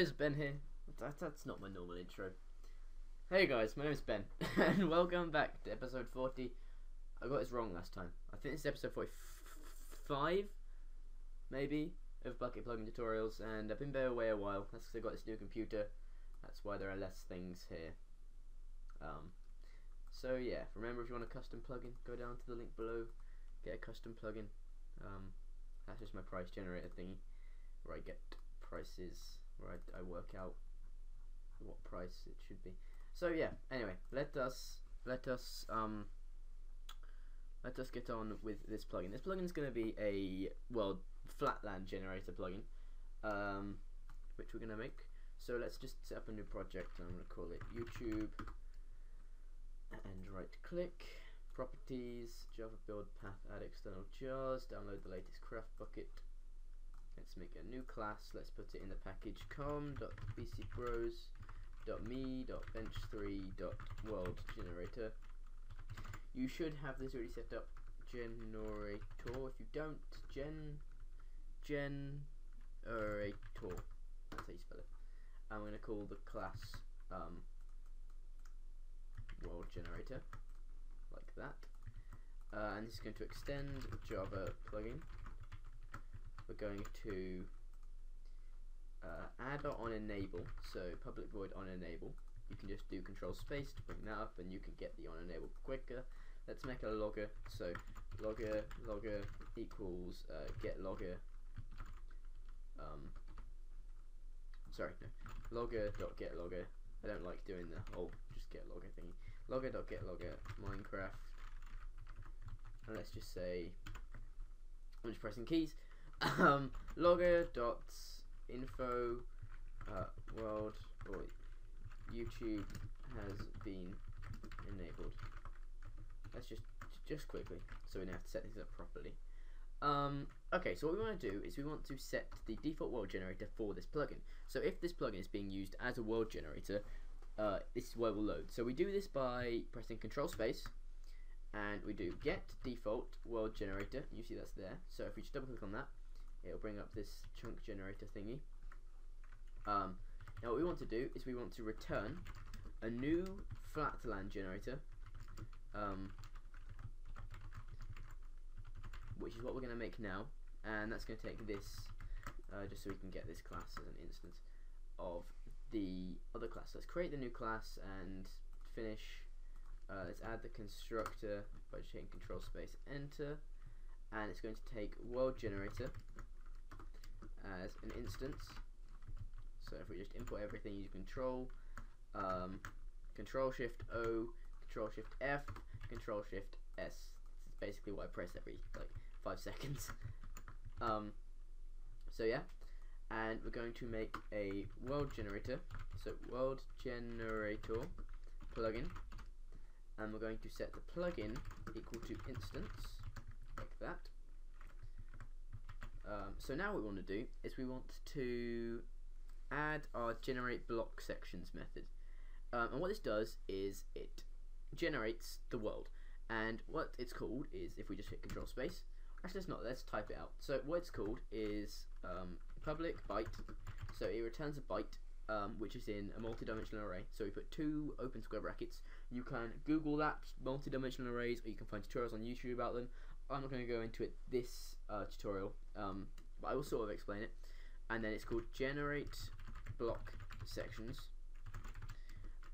guys, Ben here. That's not my normal intro. Hey guys, my name is Ben, and welcome back to episode 40. I got this wrong last time. I think this is episode 45, maybe, of Bucket Plugin Tutorials, and I've been away a while. That's because I got this new computer. That's why there are less things here. So yeah, remember if you want a custom plugin, go down to the link below, get a custom plugin. That's just my price generator thingy, where I get prices, where I work out what price it should be. So yeah, anyway, let us get on with this plugin. This plugin is going to be a flatland generator plugin, which we're going to make. So let's just set up a new project, and I'm going to call it YouTube, and right click, properties, Java build path, add external jars, download the latest CraftBukkit. Let's make a new class. Let's put it in the package com.bcbros.me.bench3.worldgenerator. You should have this already set up, generator. If you don't, generator. That's how you spell it. I'm going to call the class world generator, like that. And this is going to extend Java plugin. We're going to add or on enable, so public void on enable. You can just do control space to bring that up, and you can get the on enable quicker. Let's make a logger, so logger equals get logger. Sorry, no, logger.get logger. I don't like doing the whole just get logger thingy. Logger.get logger Minecraft, and let's just say I'm just pressing keys. Logger.info world or YouTube has been enabled. Let's just quickly, so we now have to set things up properly. Okay, so what we want to do is we want to set the default world generator for this plugin. So if this plugin is being used as a world generator, this is where we'll load. So we do this by pressing control space, and we do get default world generator. You see that's there. So if we just double click on that, it'll bring up this chunk generator thingy. Now what we want to do is we want to return a new flatland generator, which is what we're going to make now, and that's going to take this, just so we can get this class as an instance of the other class. Let's create the new class and finish. Let's add the constructor by just hitting control space enter, and it's going to take world generator as an instance. So if we just import everything using control, control shift O, control shift F, control shift S. It's basically what I press every like 5 seconds. So yeah, and we're going to make a world generator, so world generator plugin, and we're going to set the plugin equal to instance, like that. So now what we want to do is we want to add our generate block sections method, and what this does is it generates the world. And what it's called is, if we just hit control space, actually it's not, let's type it out. So what it's called is public byte, so it returns a byte, which is in a multi-dimensional array. So we put 2 open square brackets. You can Google that, multi-dimensional arrays, or you can find tutorials on YouTube about them. I'm not going to go into it this tutorial, but I will sort of explain it. And then it's called generate block sections,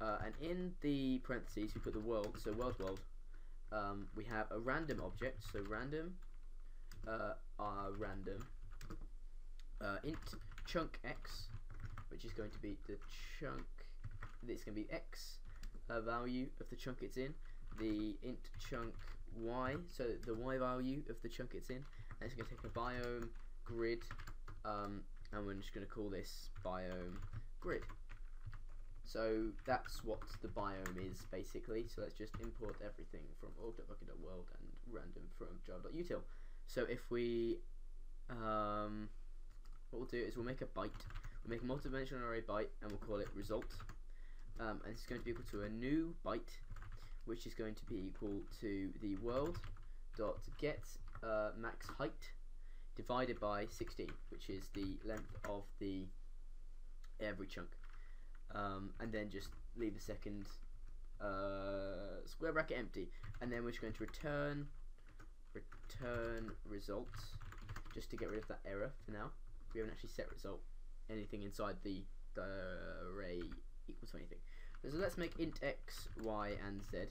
and in the parentheses we put the world, so world. We have a random object, so random int chunk x, which is going to be the chunk, it's going to be x value of the chunk it's in, the int chunk y, so the y value of the chunk it's in, and it's going to take a biome grid, and we're just going to call this biome grid. So that's what the biome is basically. So let's just import everything from org.bucket.world and random from java.util. So if we what we'll do is we'll make a byte. We'll make a multi-dimensional array byte, and we'll call it result. And it's going to be equal to a new byte, which is going to be equal to the world dot get max height divided by 16, which is the length of the every chunk, and then just leave the second square bracket empty, and then we're just going to return result just to get rid of that error for now. We haven't actually set result anything inside the array equals to anything. So let's make int x, y, and z,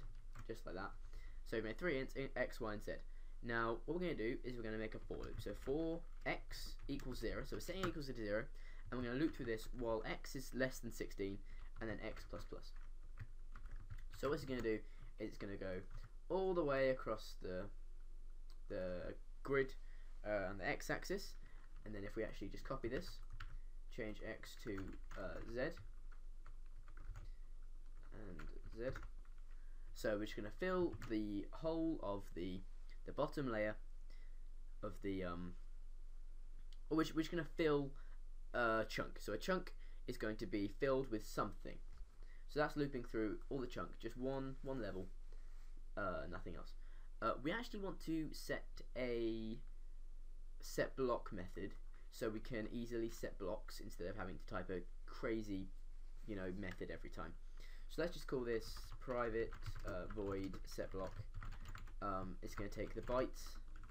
just like that. So we made three ints, int x, y, and z. Now what we're going to do is we're going to make a for loop. So for x equals 0, so we're setting equals to 0, and we're going to loop through this while x is less than 16, and then x plus plus. So what it's going to do is it's going to go all the way across the grid on the x-axis, and then if we actually just copy this, change x to z and z. So we're just going to fill the whole of the bottom layer of the we're just going to fill a chunk. So a chunk is going to be filled with something. So that's looping through all the chunk, just one level, nothing else. We actually want to set a set block method so we can easily set blocks instead of having to type a crazy, you know, method every time. So let's just call this private void set block. It's going to take the bytes,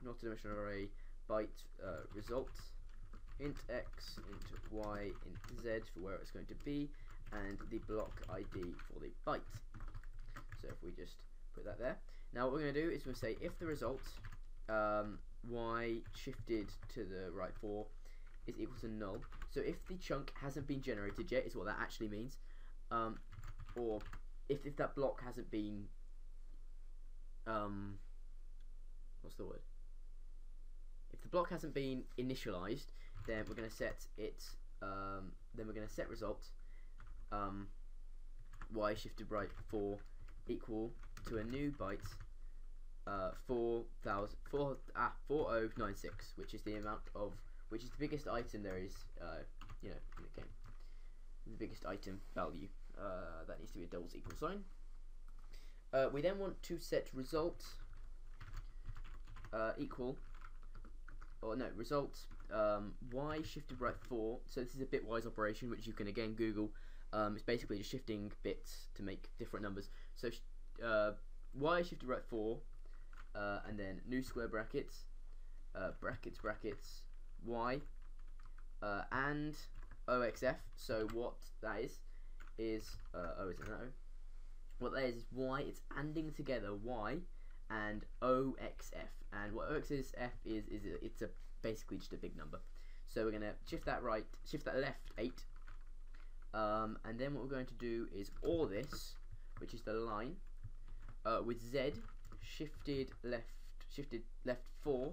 multi-dimensional array, byte result, int x, int y, int z for where it's going to be, and the block ID for the byte. So if we just put that there. Now what we're going to do is we're going to say if the result y shifted to the right 4 is equal to null. So if the chunk hasn't been generated yet is what that actually means, or if that block hasn't been if the block hasn't been initialized, then we're going to set its result y shifted right 4 equal to a new byte 4096, which is the amount of, which is the biggest item there is, you know, in the game, the biggest item value. That needs to be a doubles equal sign. We then want to set result y shifted right 4. So this is a bitwise operation, which you can again Google. It's basically just shifting bits to make different numbers. So y shifted right 4, and then new square brackets, brackets, y, and oxf. So what that is o is an o. What that is y. It's anding together y and oxf. And what oxf is basically just a big number. So we're gonna shift that right, shift that left 8. And then what we're going to do is OR this, which is the line, with z shifted left 4,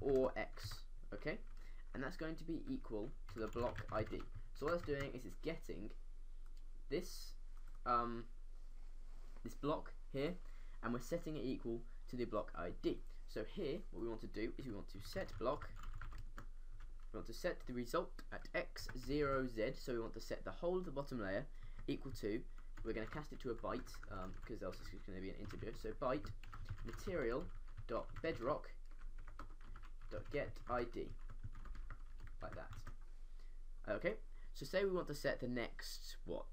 or x, okay? And that's going to be equal to the block ID. So what that's doing is it's getting this this block here, and we're setting it equal to the block ID. So here, what we want to do is we want to set block. We want to set the result at x, 0, z, so we want to set the whole of the bottom layer equal to, we're going to cast it to a byte, because else it's going to be an integer, so byte material.bedrock.getID, like that. Okay, so say we want to set the next, what,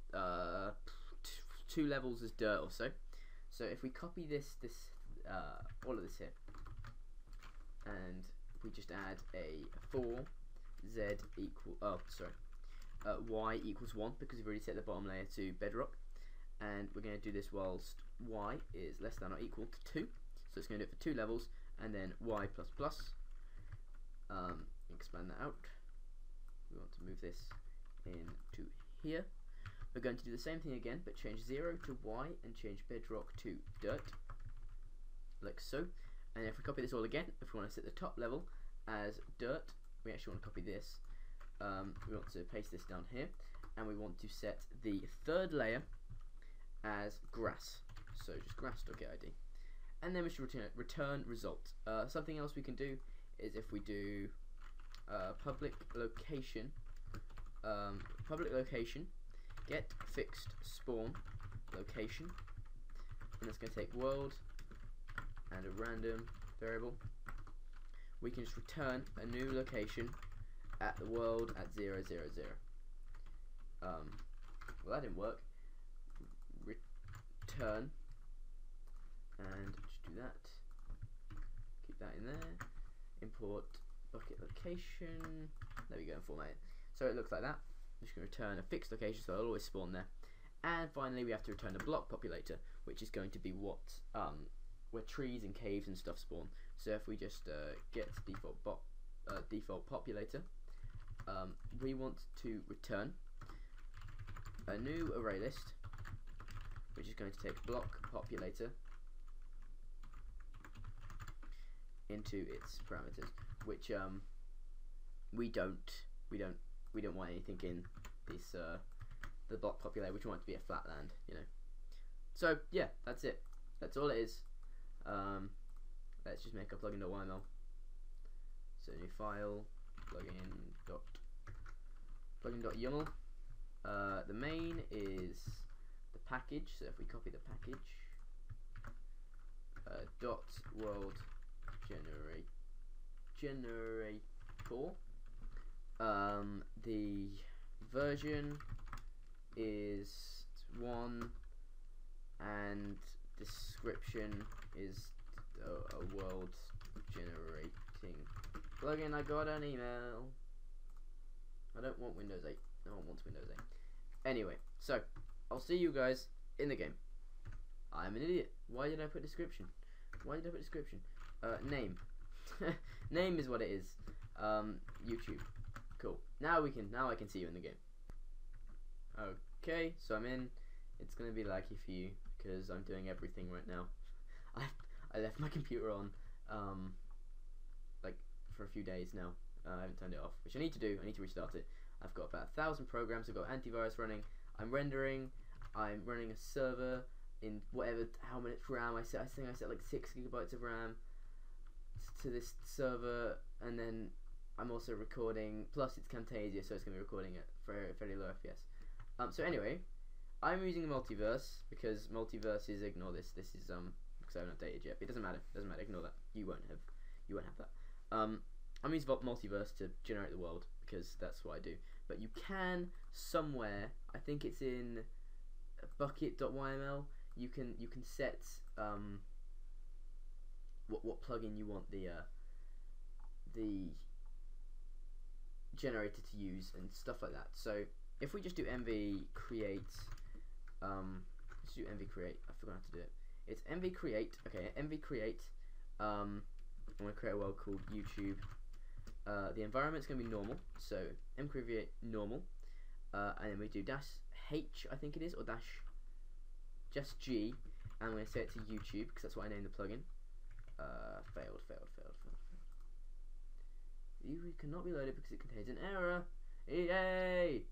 2 levels as dirt or so. So if we copy this all of this here, and we just add a 4, z equal, y equals 1, because we've already set the bottom layer to bedrock, and we're going to do this whilst y is less than or equal to 2, so it's going to do it for 2 levels, and then y plus plus, expand that out, we want to move this into here, we're going to do the same thing again, but change 0 to y, and change bedrock to dirt, like so, and if we copy this all again, if we want to set the top level as dirt, we actually want to copy this, we want to paste this down here, and we want to set the third layer as grass, so just grass.getID, and then we should return result. Something else we can do is if we do public location get fixed spawn location, and it's going to take world and a random variable. We can just return a new location at the world at 0, 0, 0. well, that didn't work. Return, and just do that. Keep that in there. Import bucket location. There we go, and format it. So it looks like that. I'm just going to return a fixed location, so it'll always spawn there. And finally, we have to return a block populator, which is going to be what where trees and caves and stuff spawn. So if we just get default populator, we want to return a new array list, which is going to take block populator into its parameters, which we don't want anything in this the block populator. We want it to be a flatland, you know. So yeah, that's it. That's all it is. Let's just make a plugin.yml. So new file, plugin.yml. The main is the package. So if we copy the package, .worldgenerator. The version is 1, and description is a world generating plugin. I got an email. I don't want Windows 8. No one wants Windows 8. Anyway, so I'll see you guys in the game. I'm an idiot. Why did I put description? Why did I put description? Name. Name is what it is. YouTube. Cool. Now I can see you in the game. Okay, so I'm in. It's gonna be laggy for you because I'm doing everything right now. I left my computer on like for a few days now. I haven't turned it off, which I need to do. I need to restart it. I've got about 1,000 programs. I've got antivirus running. I'm rendering. I'm running a server in whatever how much RAM I set. I think I set like 6 GB of RAM to this server, and then I'm also recording. Plus, it's Camtasia, so it's gonna be recording at fairly low FPS. So anyway, I'm using Multiverse because Multiverse is ignore this. This is because I haven't updated yet. But it doesn't matter. Doesn't matter. Ignore that. You won't have that. I'm using Multiverse to generate the world because that's what I do. But you can somewhere. I think it's in bucket.yml. You can set what plugin you want the generator to use and stuff like that. So if we just do mv create, let's do mv create. I forgot how to do it. It's mv create. Okay, mv create. I'm gonna create a world called YouTube. The environment's gonna be normal. So mv create normal, and then we do dash h, I think it is, or dash just g, and I'm gonna set it to YouTube because that's what I named the plugin. Failed. You cannot be loaded because it contains an error. Yay!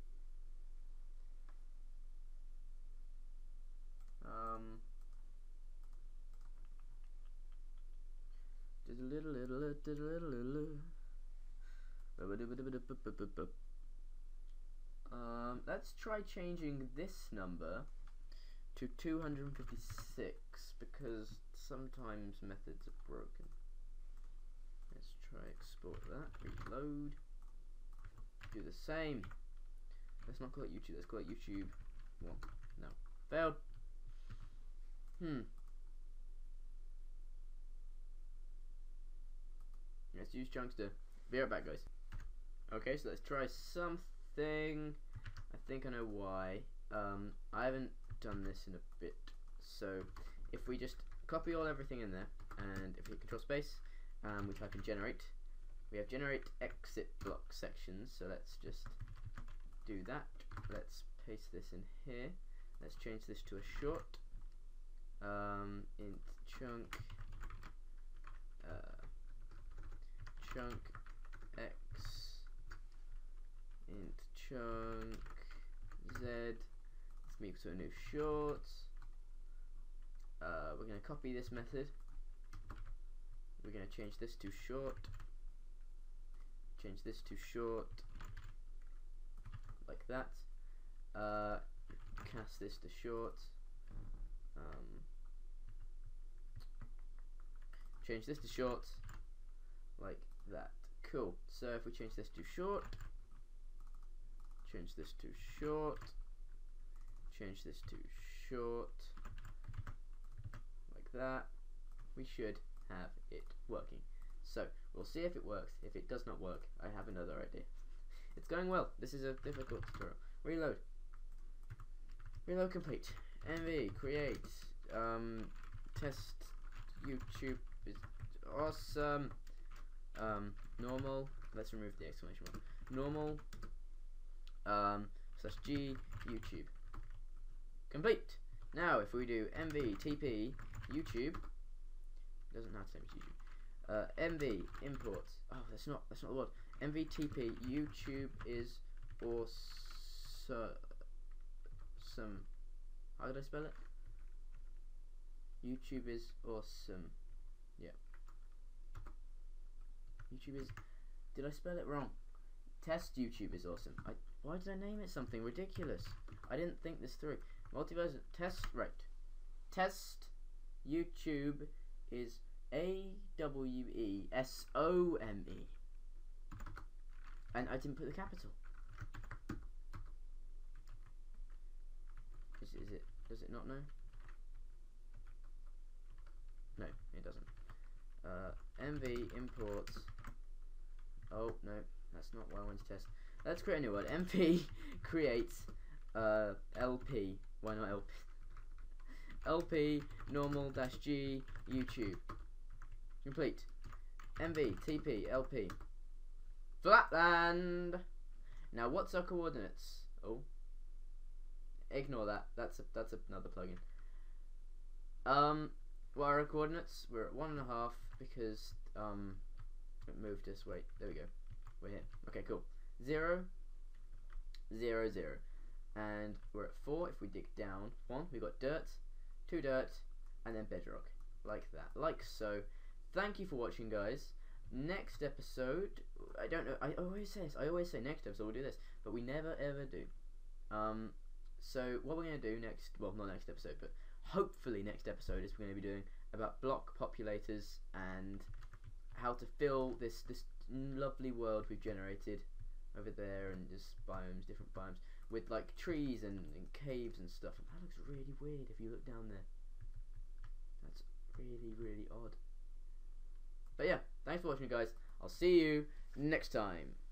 Let's try changing this number to 256 because sometimes methods are broken. Let's try export that, reload, do the same. Let's not call it YouTube, let's call it YouTube 1. No, failed. Let's use Chunkster. Be right back, guys. Okay, so let's try something. I think I know why. I haven't done this in a bit. So if we just copy everything in there, and if we hit control space, and we type in generate, we have generate exit block sections. So let's just do that. Let's paste this in here. Let's change this to a short int chunk chunk x int chunk z. Let's move to a new short. We're going to copy this method. We're going to change this to short. Change this to short, like that. Cast this to short. Change this to short, like that. Cool. So if we change this to short, change this to short, change this to short, like that. We should have it working. So we'll see if it works. If it does not work, I have another idea. It's going well. This is a difficult tutorial. Reload. Reload complete. MV create. Test YouTube is awesome. Normal. Let's remove the exclamation mark. Normal. /G YouTube. Complete. Now if we do MV TP YouTube. Doesn't have the same as YouTube. MV imports. Oh, that's not the word. MVTP YouTube is awesome. How did I spell it? YouTube is awesome. Yeah. YouTube is. Did I spell it wrong? Test YouTube is awesome. Why did I name it something ridiculous? I didn't think this through. Multiverse test right. Test YouTube is AWESOME, and I didn't put the capital. Is it? Does it not know? No, it doesn't. MV imports. Oh no, that's not what I want to test. Let's create a new word. MV creates LP. Why not LP? LP normal-G YouTube. Complete. MV TP LP Flatland. Now what's our coordinates? Oh, ignore that. That's another plugin. What are our coordinates? We're at 1.5 because it moved us. Wait, there we go. We're here. Okay, cool. 0, 0, 0, and we're at 4. If we dig down 1, we got dirt, 2 dirt, and then bedrock, like that, like so. Thank you for watching, guys. Next episode, I don't know, I always say this, I always say next episode we'll do this, but we never ever do. So what we're going to do next, well, not next episode, but hopefully next episode, is we're going to be doing about block populators and how to fill this lovely world we've generated over there, and just biomes, different biomes, with like trees and caves and stuff. And that looks really weird if you look down there. That's really, really odd. But yeah, thanks for watching, guys. I'll see you next time.